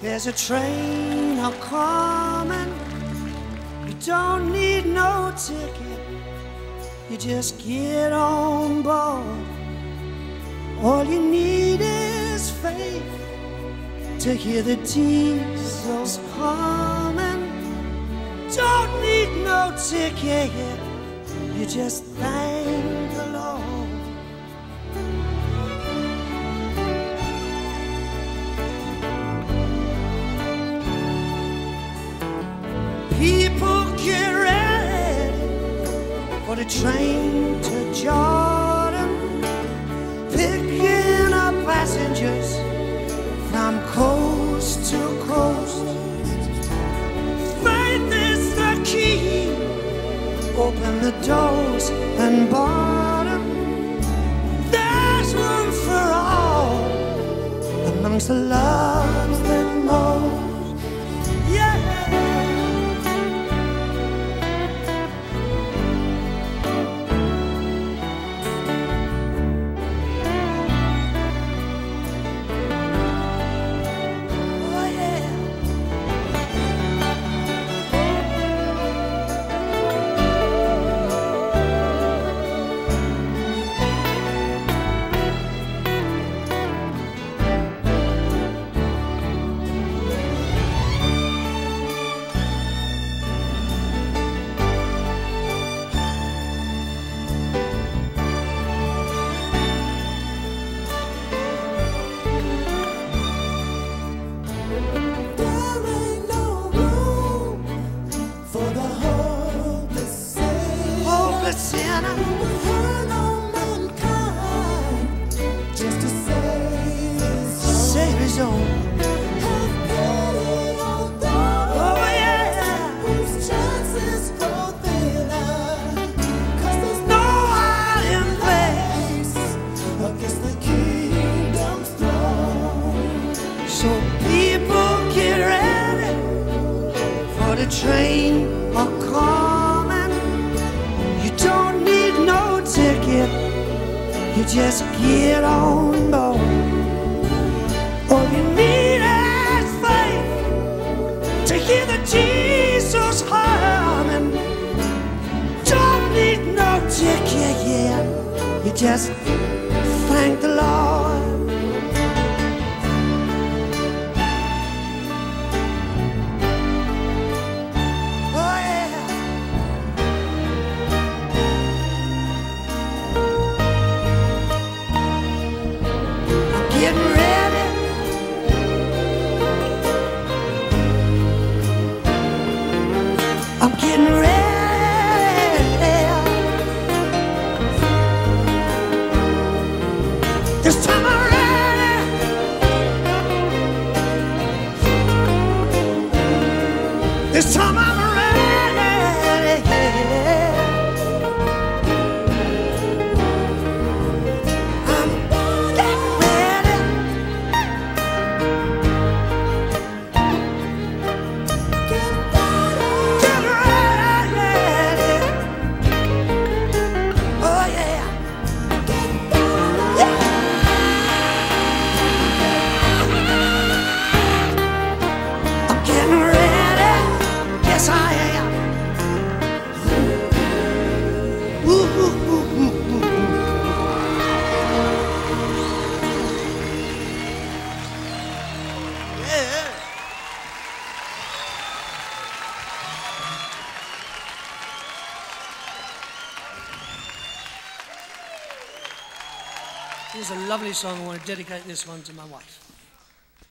There's a train a-comin', you don't need no ticket, you just get on board. All you need is faith to hear the diesels humming. Don't need no ticket, you just thank the Lord. People get ready for the train to Jordan, picking up passengers from coast to coast. Faith is the key, open the doors and bar them. There's room for all amongst the loves that know. Just get on board. All you need is faith to hear the Jesus humming. Don't need no ticket, yeah. You just thank the Lord. This time I'm ready. I'm getting ready. Get ready. Oh yeah. Yeah. I'm getting ready. Yes, I am. Ooh, ooh, ooh, ooh, ooh. Yeah. This is a lovely song. I want to dedicate this one to my wife.